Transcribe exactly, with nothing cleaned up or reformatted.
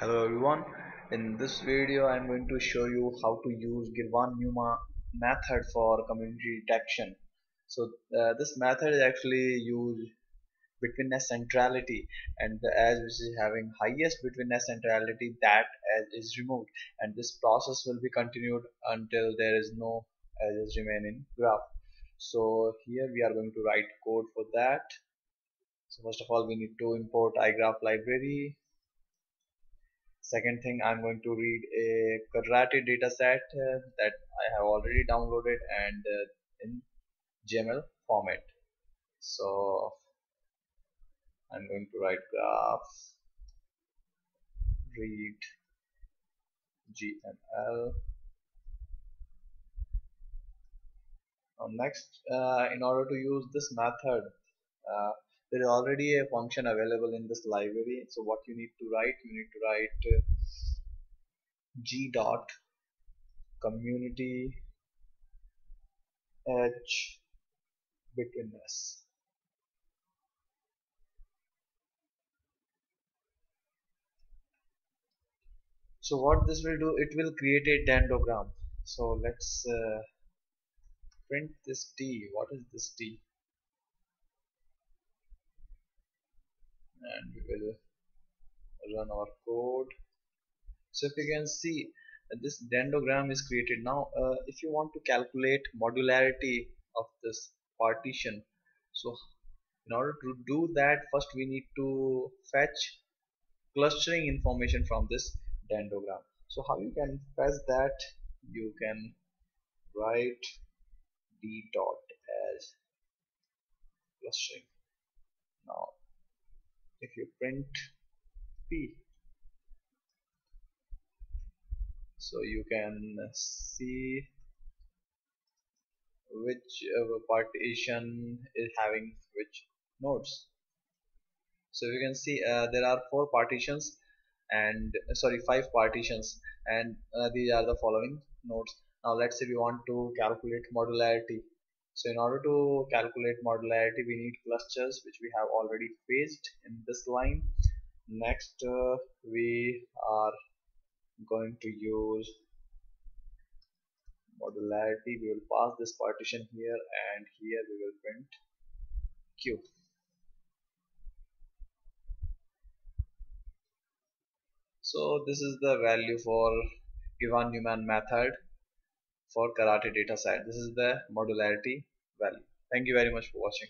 Hello everyone, in this video I am going to show you how to use Girvan–Newman method for community detection. So uh, this method is actually used between nest centrality, and the edge which is having highest between nest centrality, that edge is removed, and this process will be continued until there is no edges remain in graph. So here we are going to write code for that. So first of all we need to import igraph library. Second thing, I'm going to read a karate dataset uh, that I have already downloaded and uh, in G M L format. So I'm going to write graph read G M L. Now next, uh, in order to use this method, uh, there is already a function available in this library. So what you need to write, you need to write uh, g dot community edge betweenness. So what this will do, it will create a dendrogram. So let's uh, print this t. What is this t? And we will run our code. So if you can see, this dendrogram is created. Now uh, if you want to calculate modularity of this partition, so in order to do that, first we need to fetch clustering information from this dendrogram. So how you can fetch that, you can write d dot as clustering. Now if you print P, so you can see which uh, partition is having which nodes. So you can see uh, there are four partitions and uh, sorry five partitions, and uh, these are the following nodes. Now let's say we want to calculate modularity. So in order to calculate modularity, we need clusters which we have already phased in this line. Next uh, we are going to use modularity. We will pass this partition here, and here we will print Q. So this is the value for Girvan–Newman method for karate data set. This is the modularity value. Thank you very much for watching.